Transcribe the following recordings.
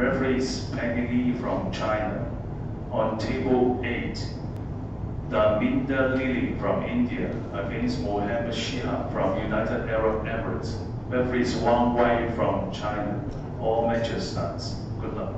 Referees Peng Lee from China. On Table 8, Dharminder Lilly from India against Mohamed Shehab from United Arab Emirates. Referees Wang Wei from China. All matches starts. Good luck.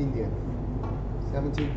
India. 17.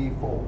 3, 4.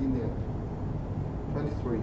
dinner. 23.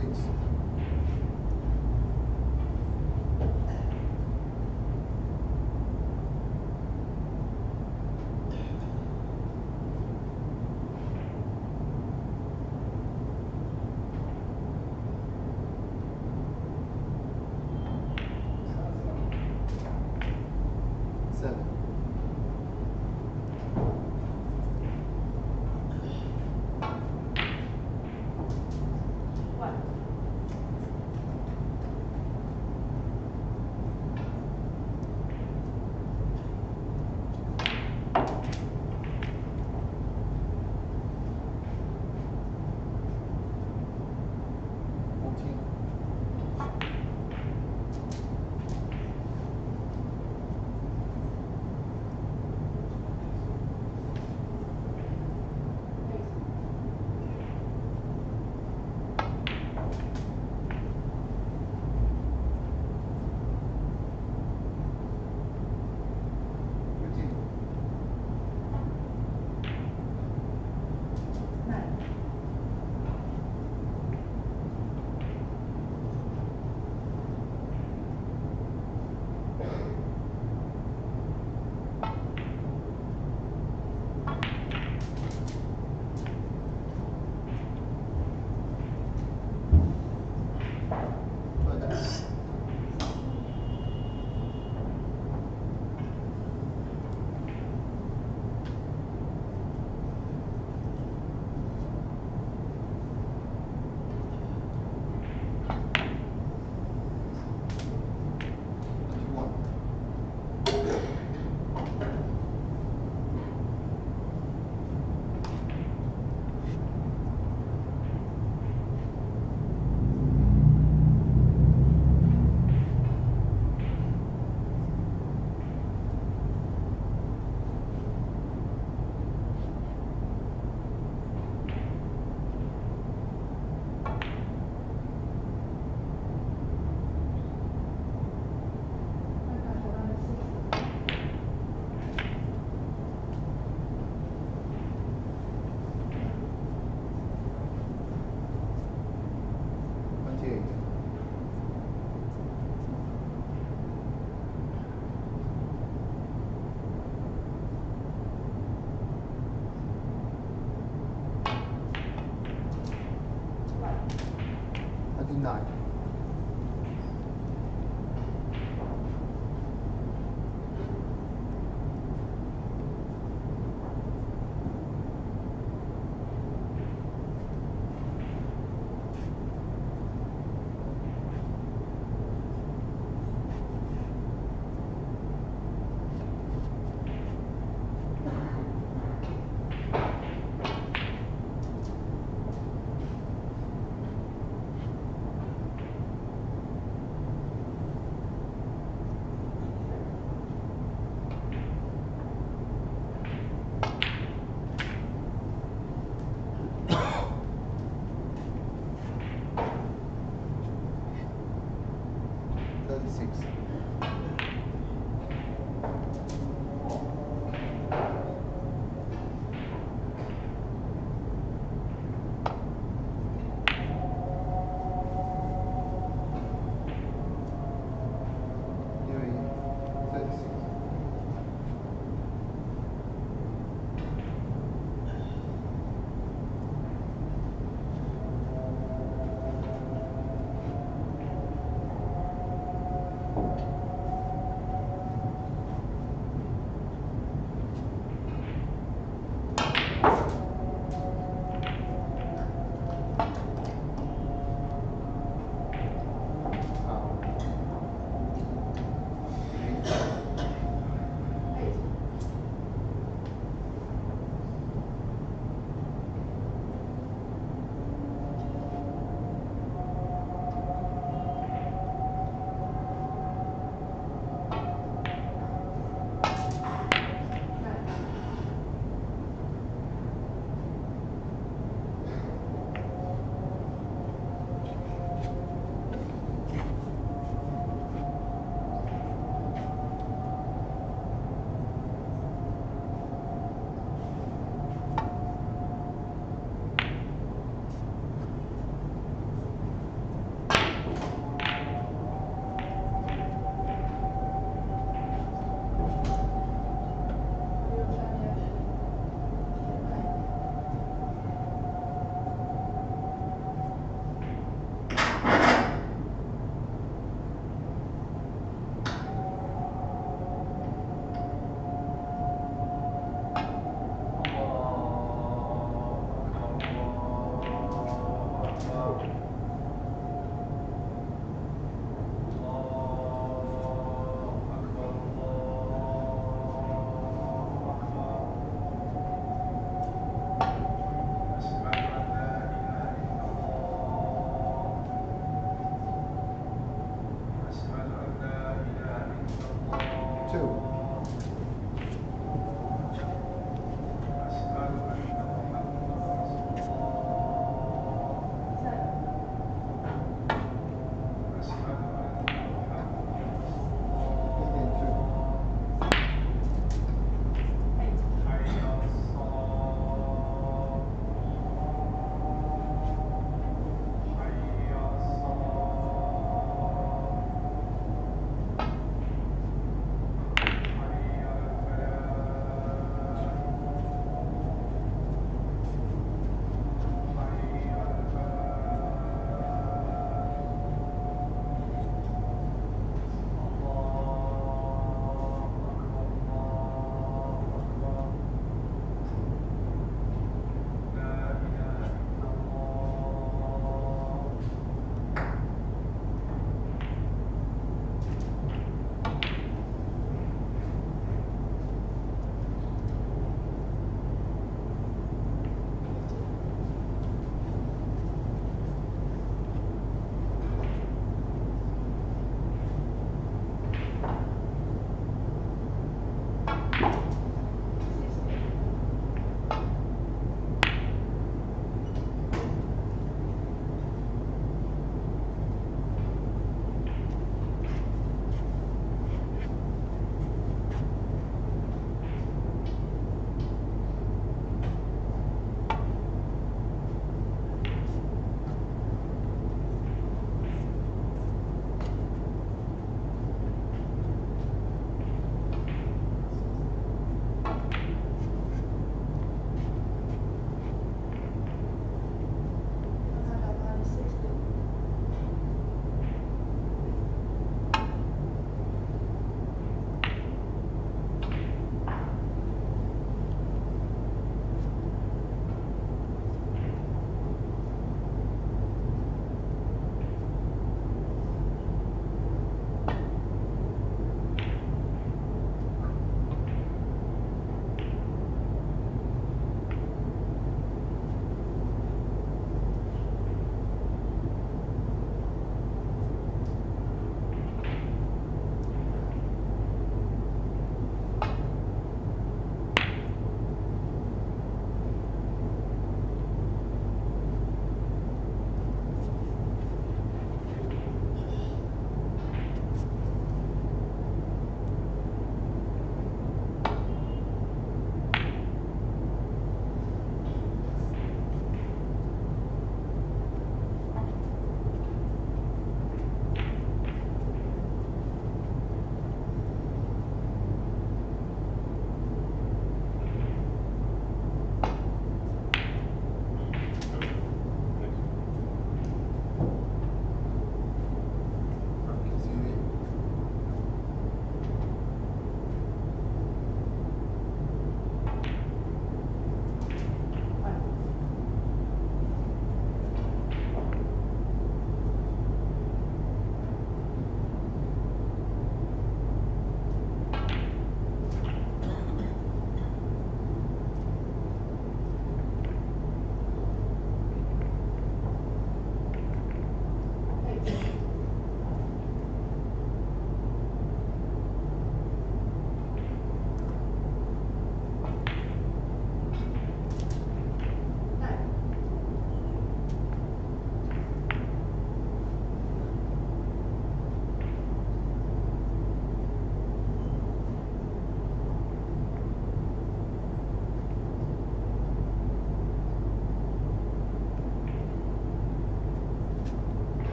things.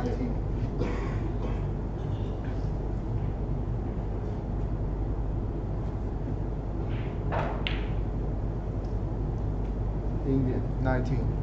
I think. India, 19.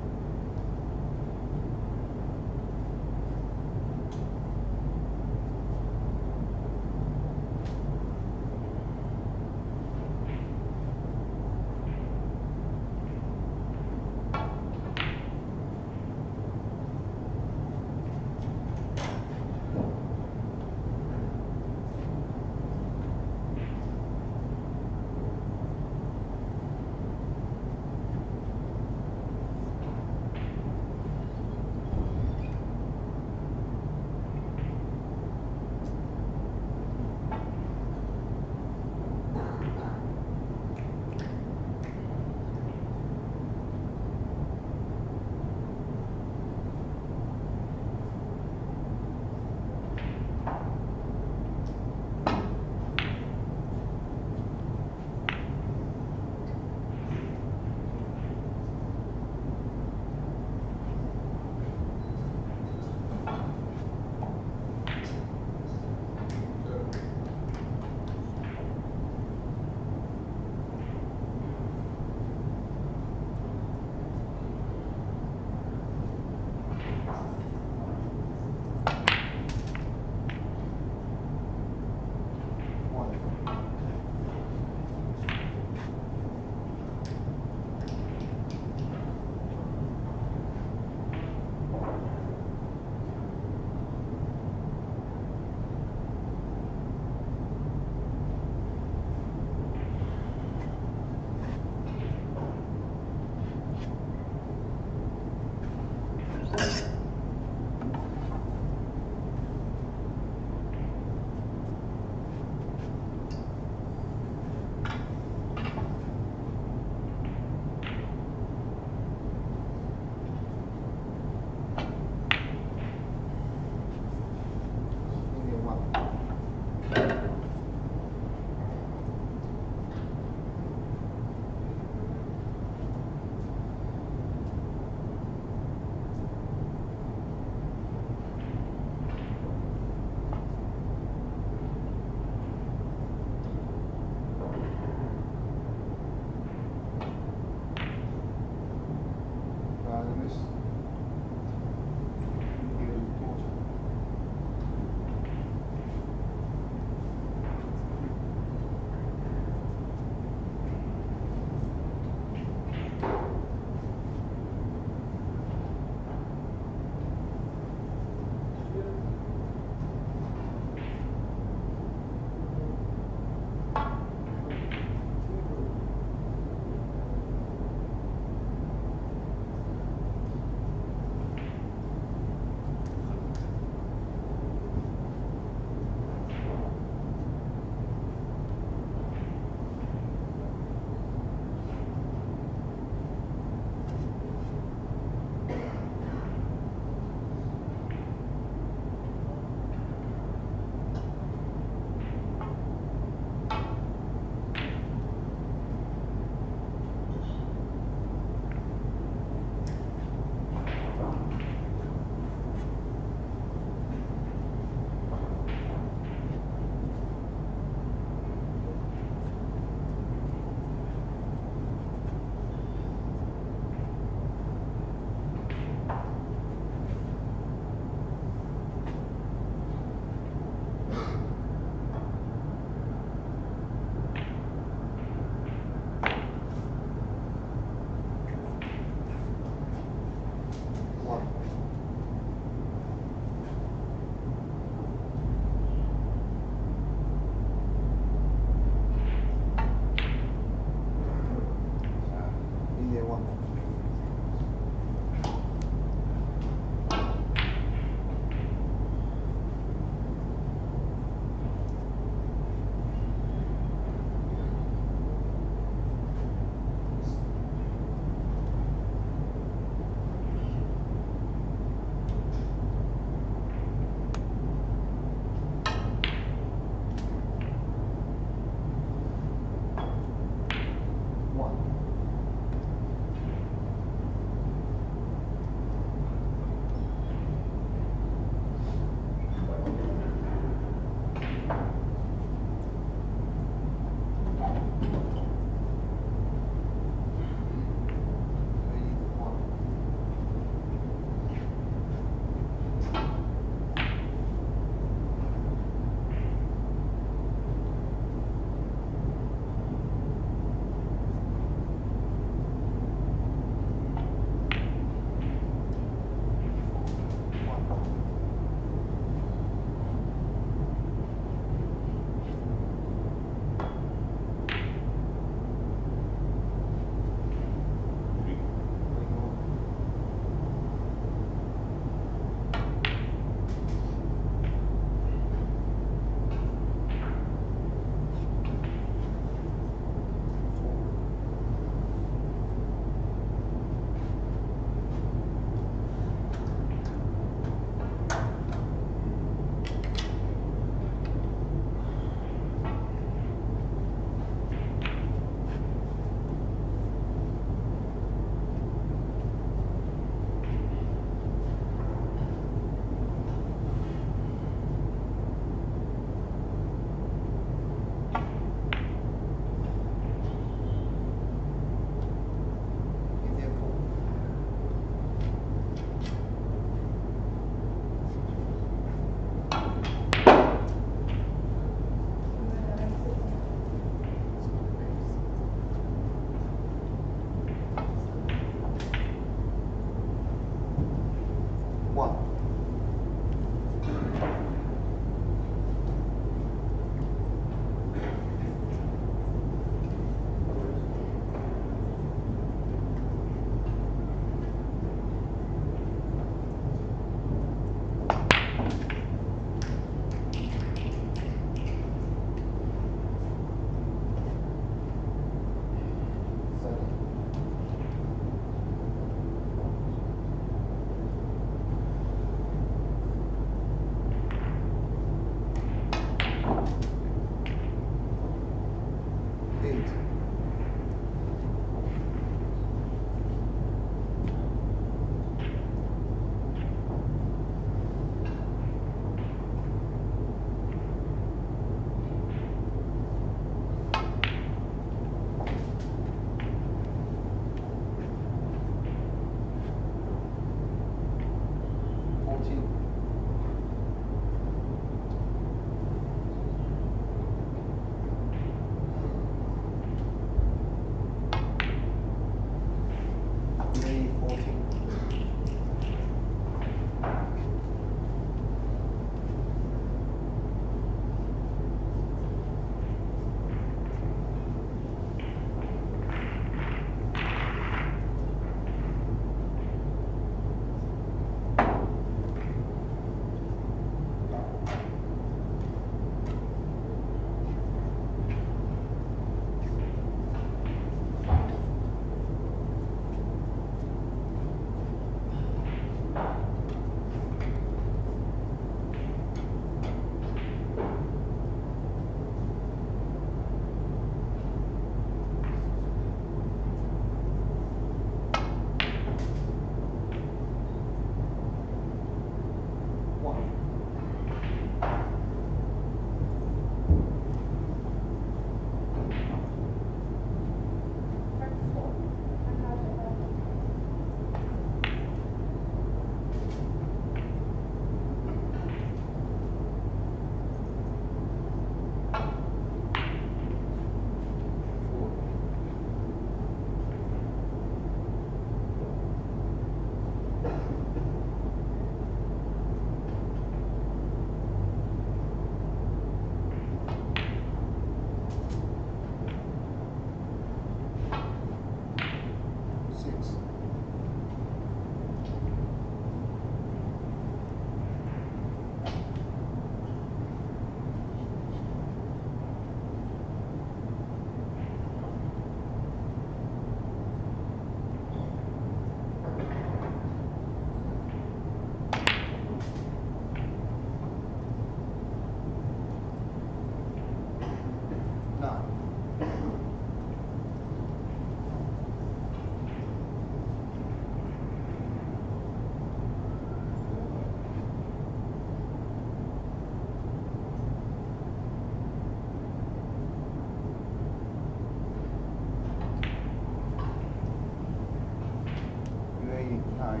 Aye.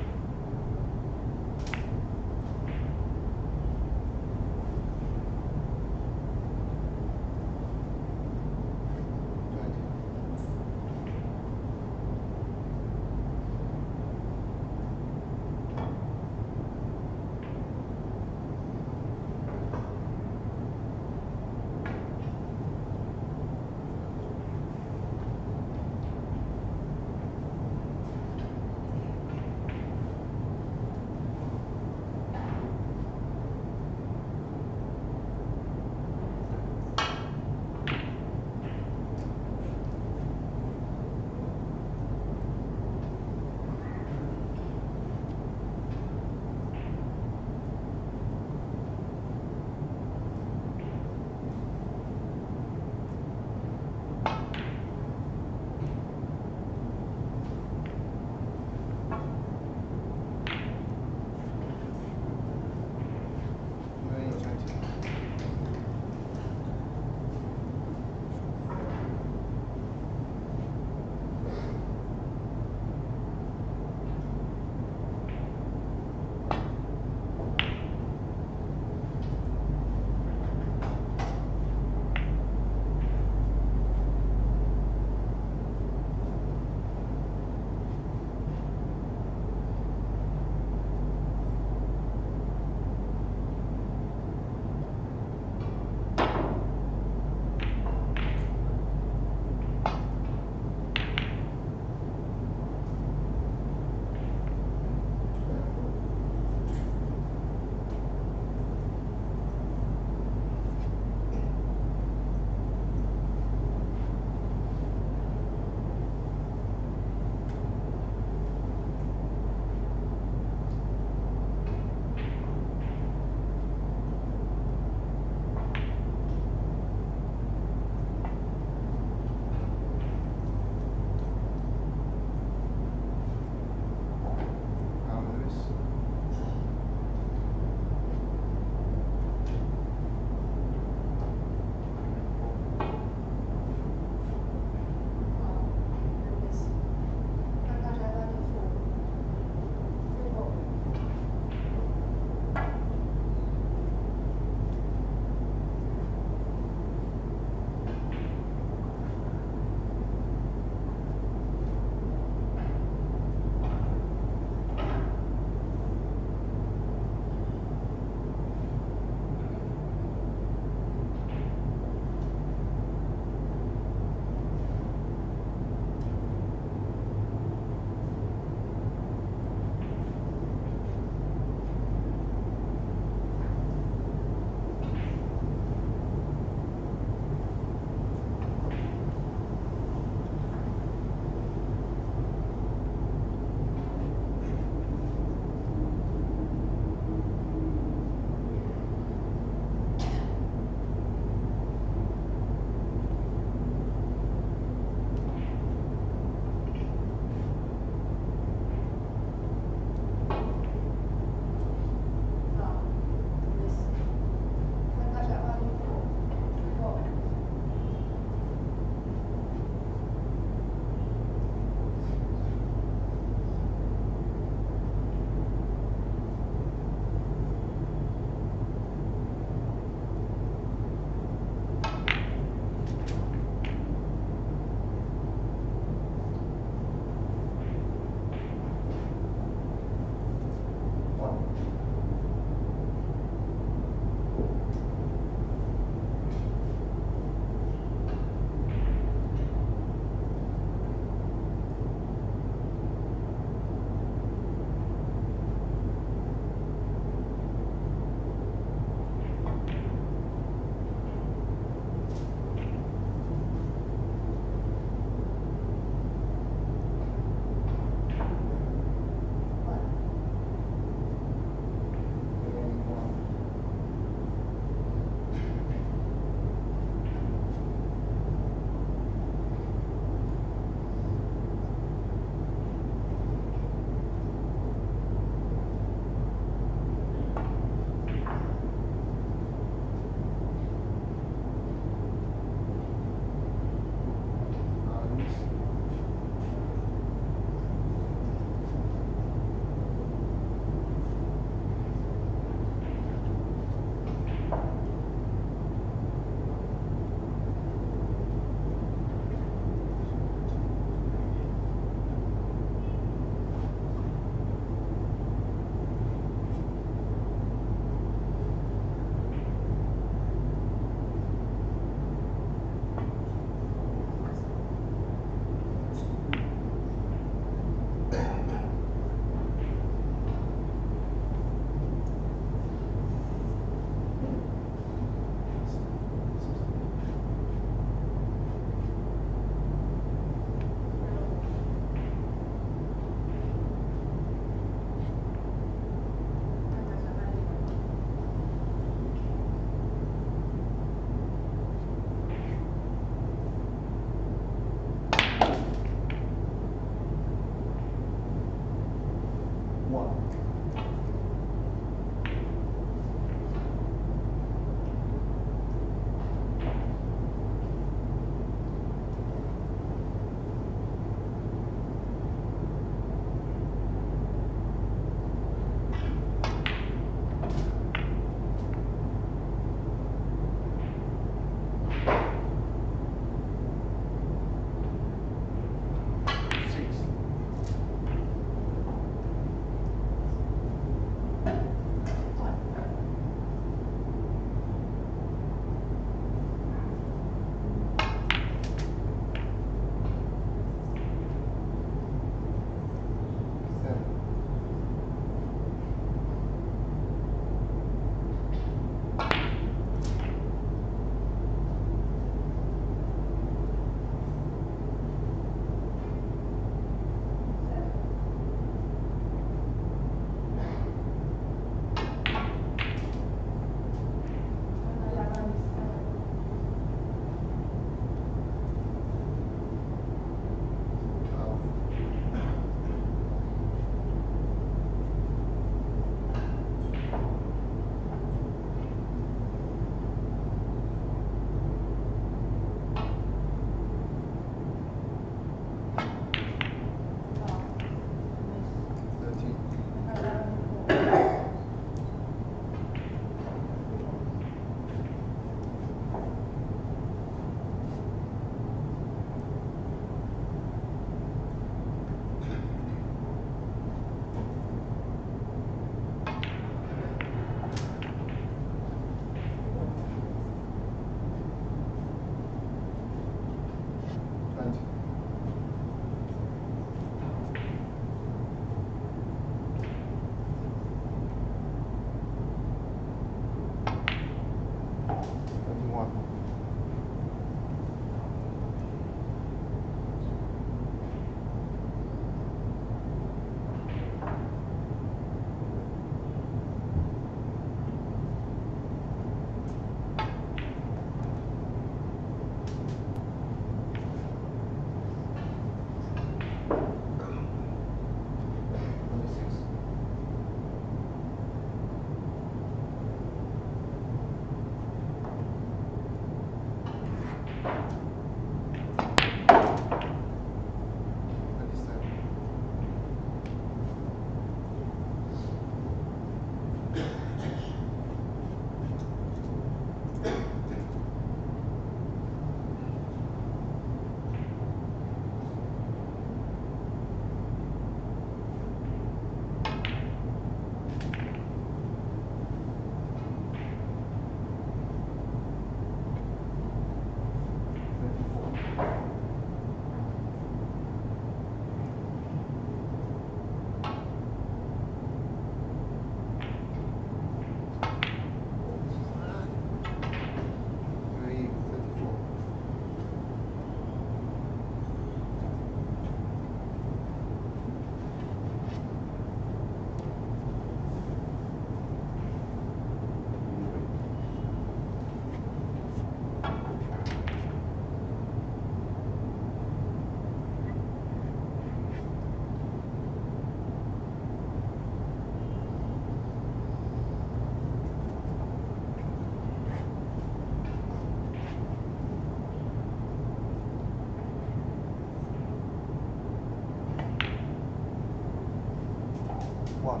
1.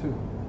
too.